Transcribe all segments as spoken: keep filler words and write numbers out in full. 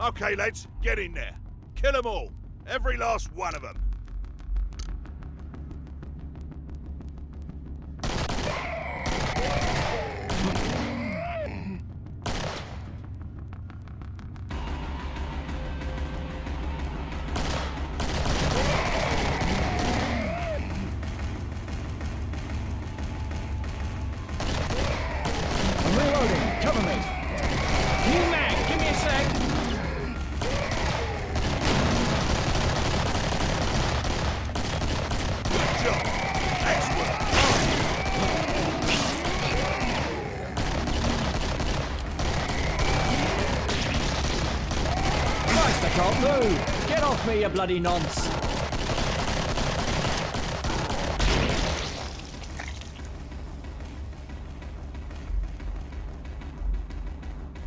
Okay, lads, get in there. Kill them all. Every last one of them. Get off me, you bloody nonce!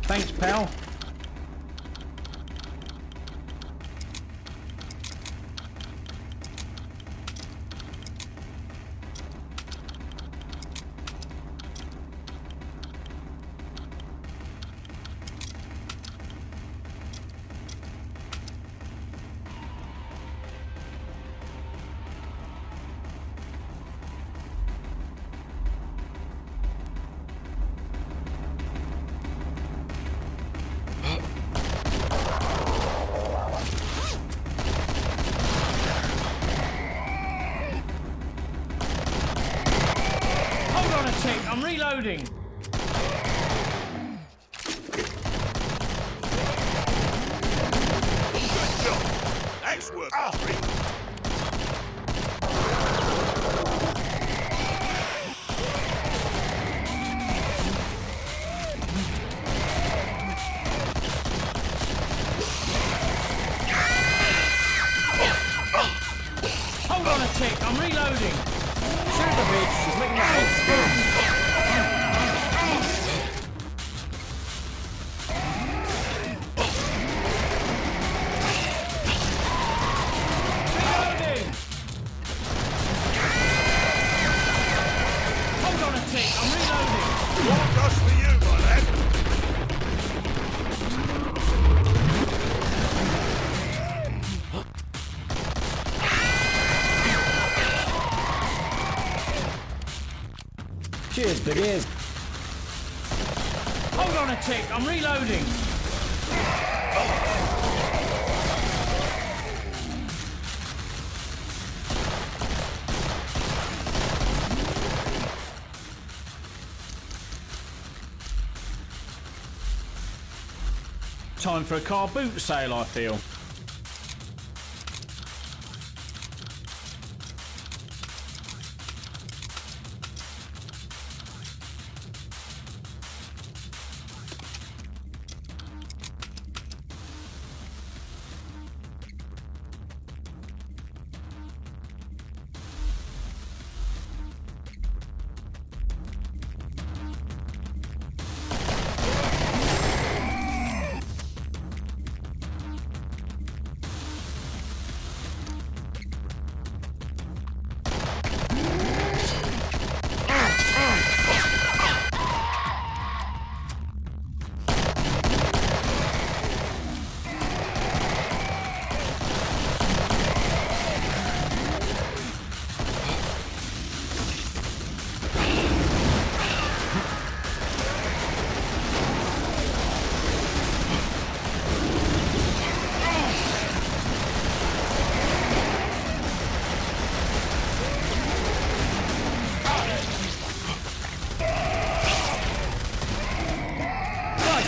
Thanks, pal. I'm reloading! Good job! Nice work! Oh. Hold on a tick, I'm reloading! Shoot the bitch, she's making my head spin! Cheers, big ears. Hold on a tick, I'm reloading. Time for a car boot sale, I feel.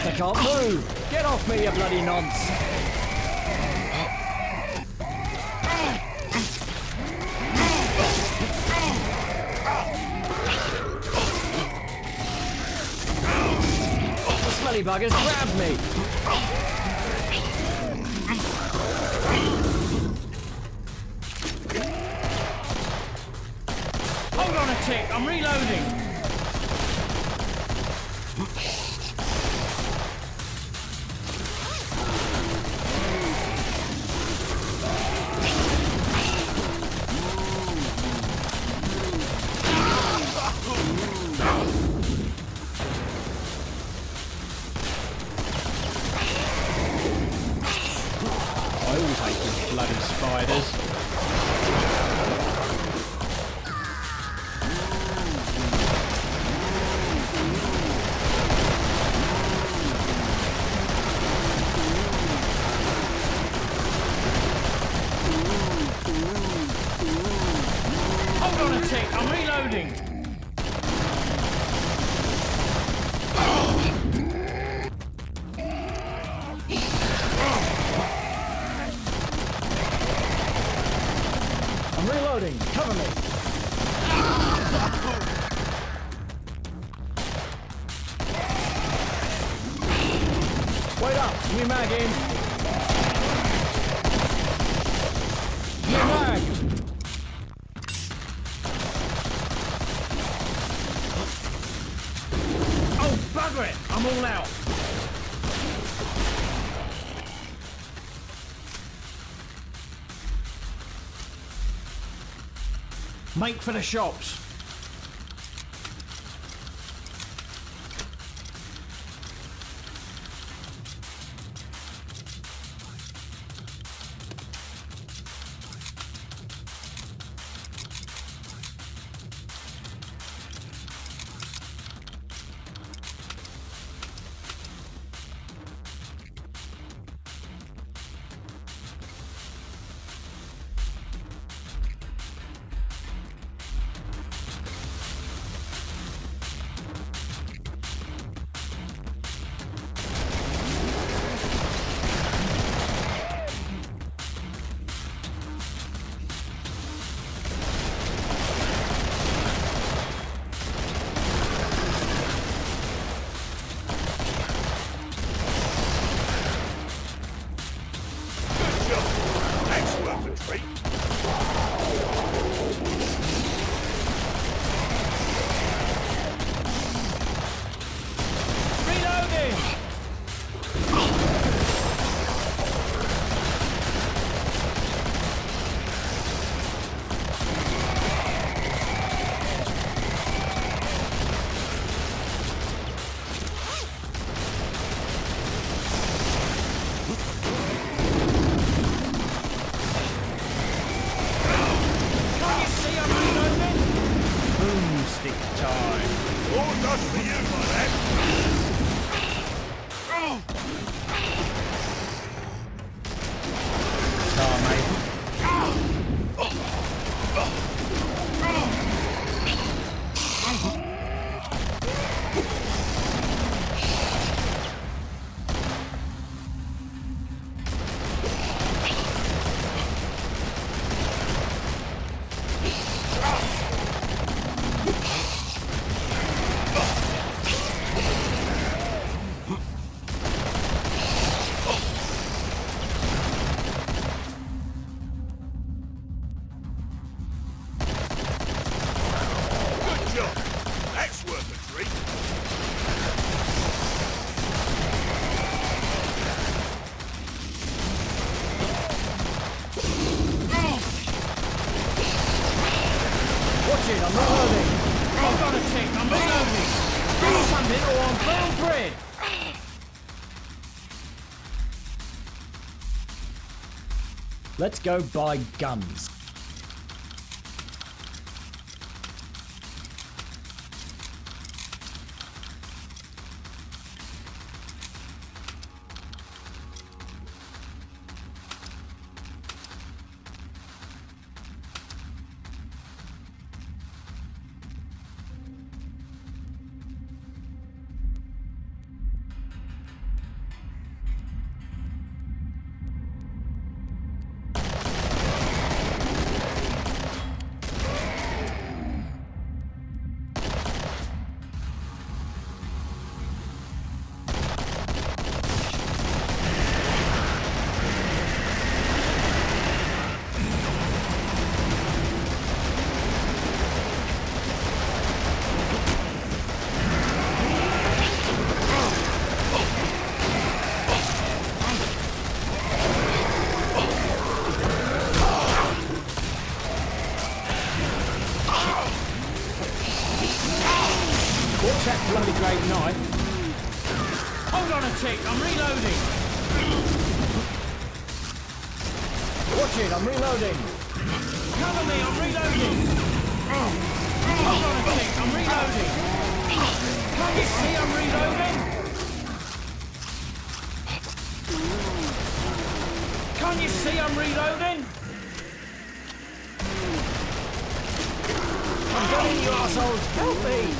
I can't move! Get off me, you bloody nonce! The smelly buggers grabbed me! Hold on a tick, I'm reloading! always hate these bloody spiders. Hold on a tick, I'm reloading! Reloading, cover me. Wait up, new mag in. New mag. Oh, bugger it, I'm all out. Make for the shops. Let's go buy guns. Hold on a tick, I'm reloading! Engine, I'm reloading. Cover me, I'm reloading. Hold on a sec, I'm reloading. Come get me, I'm reloading. Can't you see I'm reloading? I'm going, you assholes. Help me.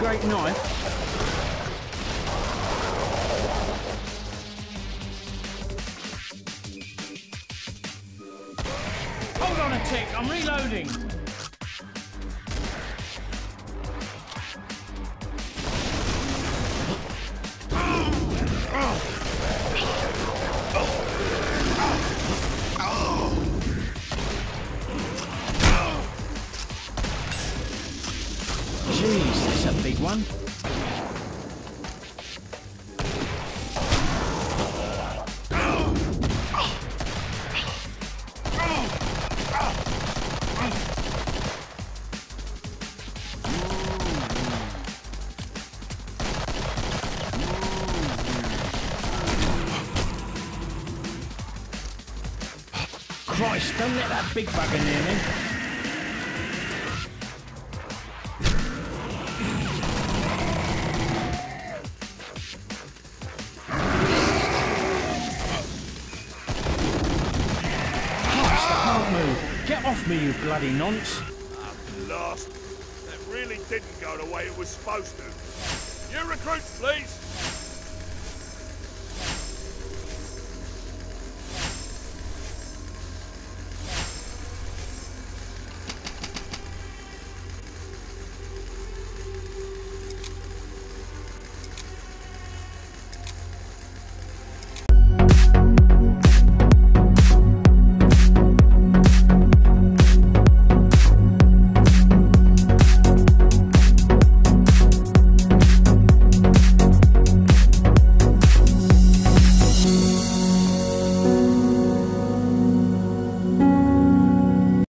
Great knife. Hold on a tick, I'm reloading. Christ, don't let that big bugger near me. Christ, I can't move. Get off me, you bloody nonce. At last. That really didn't go the way it was supposed to. New recruits, please.